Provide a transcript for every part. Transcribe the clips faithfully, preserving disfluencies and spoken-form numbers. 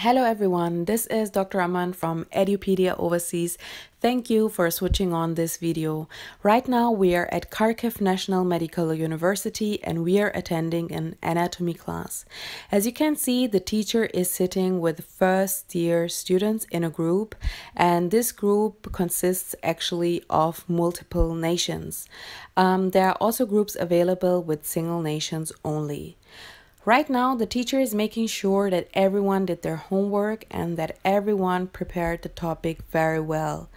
Hello everyone, this is Doctor Aman from Edupedia Overseas. Thank you for switching on this video. Right now we are at Kharkiv National Medical University and we are attending an anatomy class. As you can see, the teacher is sitting with first year students in a group, and this group consists actually of multiple nations. Um, there are also groups available with single nations only. Right now, the teacher is making sure that everyone did their homework and that everyone prepared the topic very well.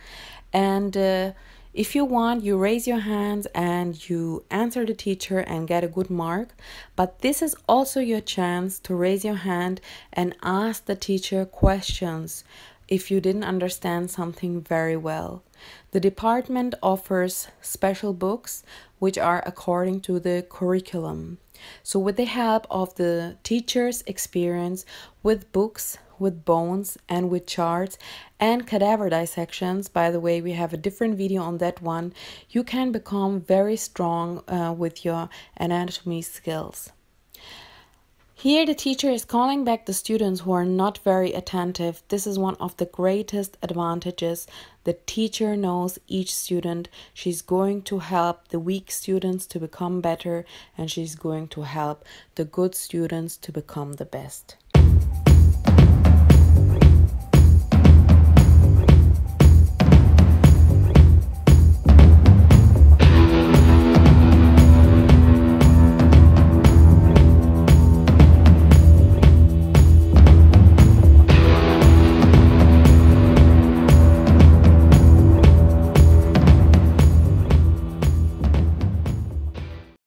And uh, if you want, you raise your hands and you answer the teacher and get a good mark. But this is also your chance to raise your hand and ask the teacher questions if you didn't understand something very well. The department offers special books which are according to the curriculum. So with the help of the teacher's experience with books, with bones and with charts and cadaver dissections, by the way, we have a different video on that one, you can become very strong uh, with your anatomy skills. Here the teacher is calling back the students who are not very attentive. This is one of the greatest advantages. The teacher knows each student. She's going to help the weak students to become better, and she's going to help the good students to become the best.